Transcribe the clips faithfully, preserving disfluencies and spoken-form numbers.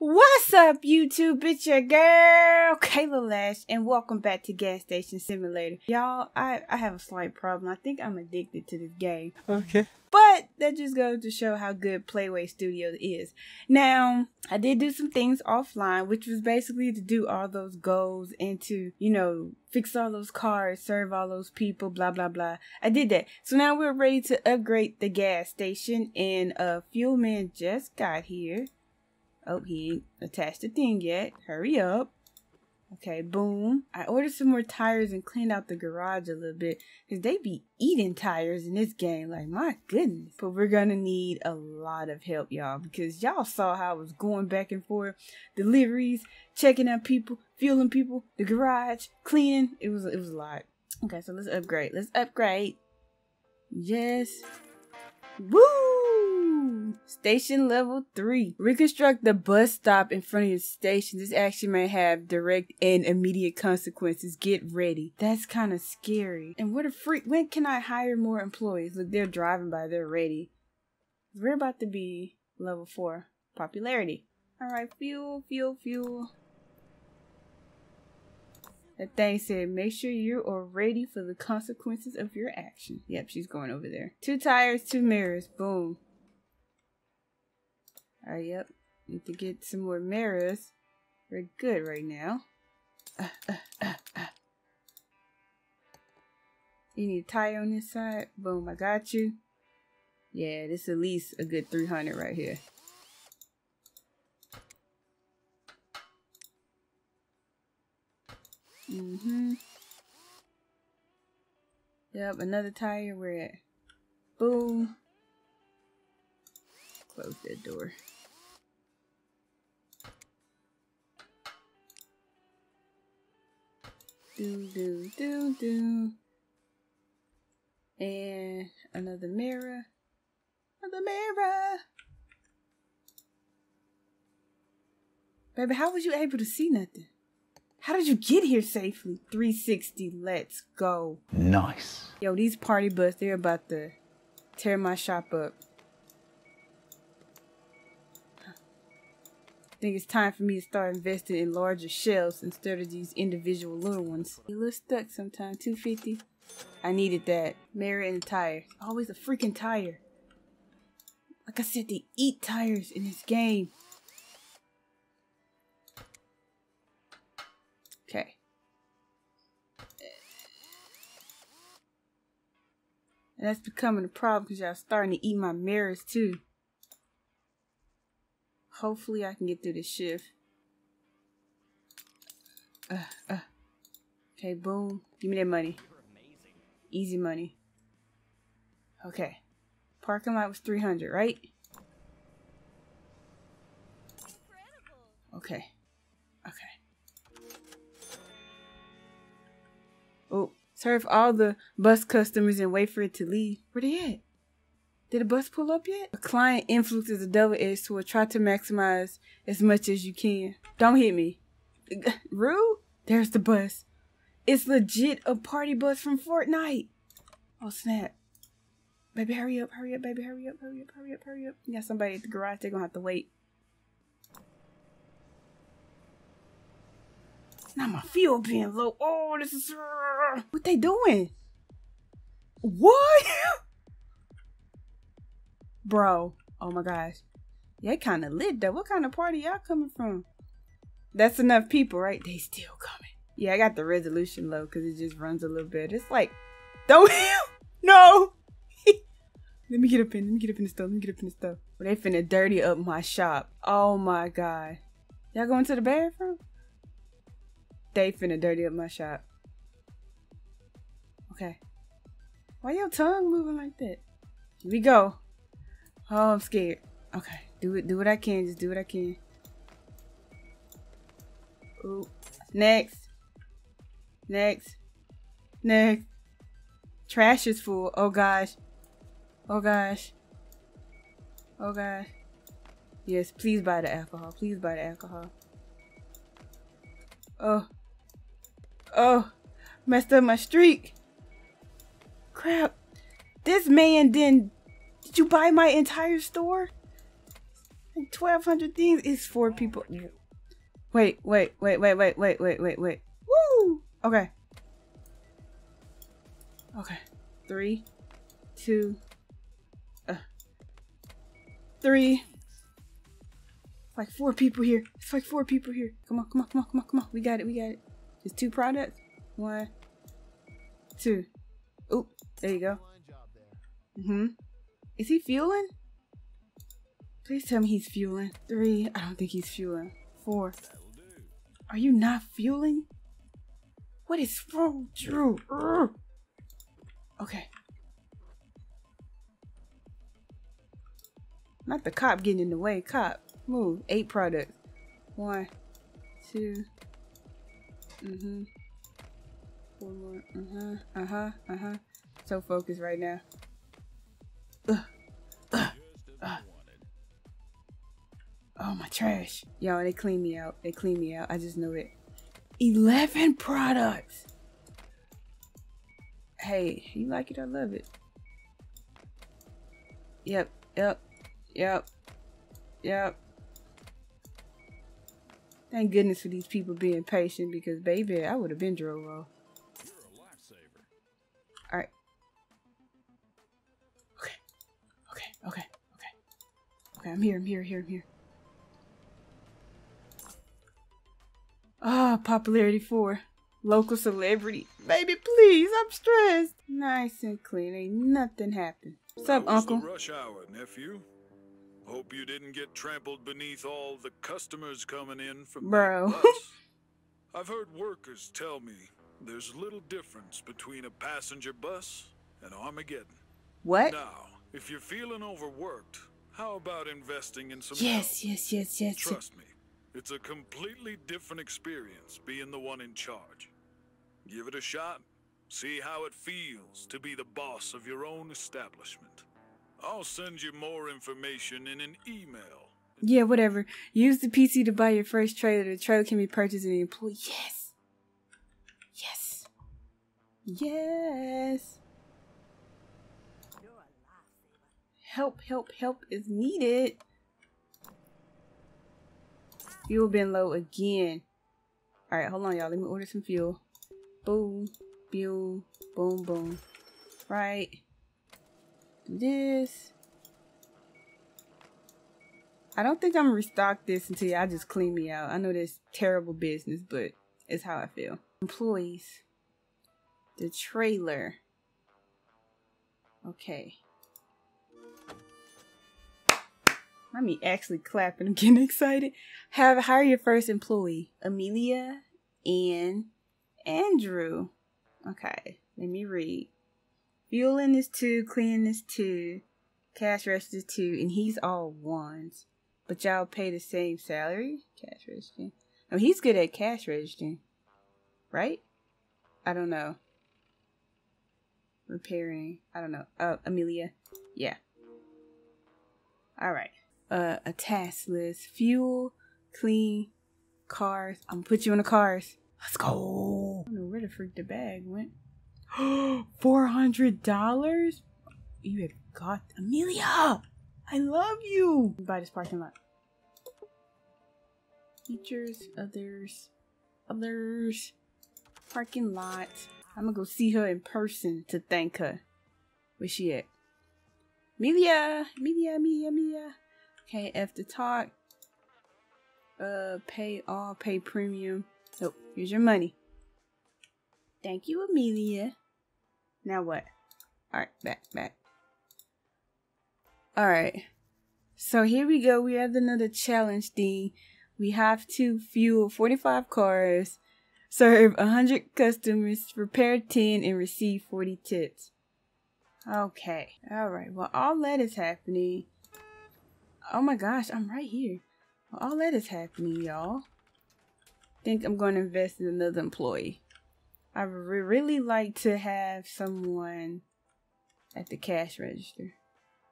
What's up, YouTube? It's your girl Kayla Lash, and welcome back to Gas Station Simulator. Y'all, I, I have a slight problem. I think I'm addicted to this game. Okay. But that just goes to show how good Playway Studios is. Now, I did do some things offline, which was basically to do all those goals and to, you know, fix all those cars, serve all those people, blah, blah, blah. I did that. So now we're ready to upgrade the gas station, and uh, Fuelman just got here. Oh, he ain't attached the thing yet. Hurry up. Okay, boom. I ordered some more tires and cleaned out the garage a little bit, because they be eating tires in this game. Like, my goodness. But we're going to need a lot of help, y'all, because y'all saw how I was going back and forth. Deliveries, checking out people, fueling people, the garage, cleaning. It was, it was a lot. Okay, so let's upgrade. Let's upgrade. Yes. Woo! Station level three. Reconstruct the bus stop in front of your station. This action may have direct and immediate consequences. Get ready. That's kind of scary. And what a freak. When can I hire more employees? Look, they're driving by. They're ready. We're about to be level four. Popularity. All right. Fuel, fuel, fuel. That thing said, make sure you are ready for the consequences of your action. Yep, she's going over there. Two tires, two mirrors. Boom. All right, yep. Need to get some more mirrors. We're good right now. Uh, uh, uh, uh. You need a tire on this side. Boom, I got you. Yeah, this is at least a good three hundred right here. Mm-hmm. Yep, another tire. We're at. Boom. Close that door. Do, do, do, do. And another mirror. Another mirror. Baby, how was you able to see nothing? How did you get here safely? three sixty, let's go. Nice. Yo, these party bus, they're about to tear my shop up. I think it's time for me to start investing in larger shelves instead of these individual little ones. You look stuck sometimes. two fifty. I needed that. Mirror and a tire. Always a freaking tire. Like I said, they eat tires in this game. Okay. And that's becoming a problem because y'all starting to eat my mirrors too. Hopefully I can get through this shift. Uh, uh. Okay, boom. Give me that money. Easy money. Okay. Parking lot was three hundred, right? Okay. Okay. Oh, serve all the bus customers and wait for it to leave. Where they at? Did a bus pull up yet? A client influence is a double-edged sword. Try to maximize as much as you can. Don't hit me. Rude? There's the bus. It's legit a party bus from Fortnite. Oh, snap. Baby, hurry up, hurry up, baby, hurry up, hurry up, hurry up, hurry up. You got somebody at the garage. They're going to have to wait. Not my fuel being low. Oh, this is... What they doing? What? Bro, oh my gosh. They kind of lit though. What kind of party y'all coming from? That's enough people, right? They still coming. Yeah, I got the resolution low because it just runs a little bit. It's like, don't him! No! Let me get up in, let me get up in the stove, let me get up in the stove. Well, they finna dirty up my shop. Oh my god. Y'all going to the bathroom? They finna dirty up my shop. Okay. Why your tongue moving like that? Here we go. Oh, I'm scared. Okay, do it. Do what I can. Just do what I can. Ooh. Next. Next. Next. Trash is full. Oh, gosh. Oh, gosh. Oh, gosh. Yes, please buy the alcohol. Please buy the alcohol. Oh. Oh. Messed up my streak. Crap. This man didn't... Did you buy my entire store? Like twelve hundred things is for people. Wait, wait, wait, wait, wait, wait, wait, wait, wait. Woo! Okay. Okay. Three, two, uh, three. Like four people here. It's like four people here. Come on, come on, come on, come on, come on. We got it, we got it. There's two products. One, two. Oop, there you go. Mm-hmm. Is he fueling? Please tell me he's fueling. Three, I don't think he's fueling. Four. Are you not fueling? What is wrong, Drew? Urgh. Okay. Not the cop getting in the way. Cop, move. Eight products. One, two. Mm-hmm. Four more. Uh-huh. Uh-huh. Uh-huh. So focused right now. Ugh. Ugh. Ugh. Oh, my trash. Y'all, they clean me out. They clean me out. I just know it. eleven products. Hey, you like it? I love it. Yep. Yep. Yep. Yep. Thank goodness for these people being patient, because baby, I would have been drove off. You're a lifesaver. All right. Okay. Okay. Okay. Okay. Okay. I'm here. I'm here. Here. I'm here. Ah, oh, popularity four. Local celebrity. Baby, please. I'm stressed. Nice and clean. Ain't nothing happened. What's up, Uncle? Rush hour, nephew. Hope you didn't get trampled beneath all the customers coming in from Bro. That bus. I've heard workers tell me there's little difference between a passenger bus and Armageddon. What? Now, if you're feeling overworked, how about investing in some Yes, help? yes, yes, yes. Trust me. It's a completely different experience being the one in charge. Give it a shot. See how it feels to be the boss of your own establishment. I'll send you more information in an email. Yeah, whatever. Use the P C to buy your first trailer. The trailer can be purchased in the employee. Yes. Yes. Yes. Help, help, help is needed. Fuel been low again. All right, hold on, y'all. Let me order some fuel. Boom, boom, boom, boom. Right. Do this. I don't think I'm gonna restock this until y'all just clean me out. I know that's terrible business, but it's how I feel. Employees. The trailer. Okay. I mean, actually clapping. I'm getting excited. Have hire your first employee, Amelia and Andrew. Okay, let me read. Fueling is two, cleaning is two, cash register is two, and he's all ones. But y'all pay the same salary. Cash register. I mean, he's good at cash registering, right? I don't know. Repairing. I don't know. Oh, Amelia. Yeah. All right. Uh, a task list. Fuel, clean, cars. I'm gonna put you in the cars. Let's go. I don't know where the freak the bag went. four hundred dollars? You have got Amelia! I love you! By this parking lot. Teachers, others, others. Parking lot. I'm gonna go see her in person to thank her. Where's she at? Amelia! Amelia, Amelia, Amelia. Okay, after talk, uh, pay all, pay premium. So, here's your money. Thank you, Amelia. Now what? Alright, back, back. Alright. So here we go. We have another challenge thing. We have to fuel forty-five cars, serve one hundred customers, repair ten, and receive forty tips. Okay. Alright, well all that is happening. Oh my gosh, I'm right here. All that is happening, y'all. I think I'm going to invest in another employee. I would really like to have someone at the cash register.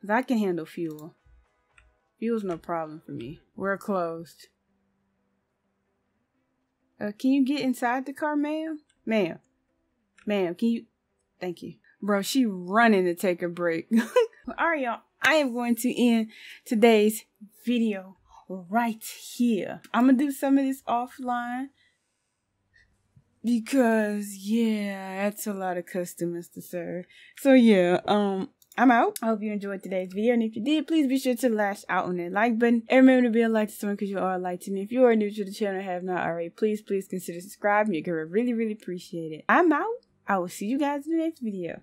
Because I can handle fuel. Fuel's no problem for me. We're closed. Uh, can you get inside the car, ma'am? Ma'am. Ma'am, can you? Thank you. Bro, she running to take a break. All right, y'all. I am going to end today's video right here. I'm gonna do some of this offline because yeah, that's a lot of customers to serve. So yeah, um I'm out. I hope you enjoyed today's video, and if you did, please be sure to lash out on that like button and remember to be a light to someone because you are a light to me. If you are new to the channel and have not already, please please consider subscribing. You're gonna really really appreciate it. I'm out. I will see you guys in the next video.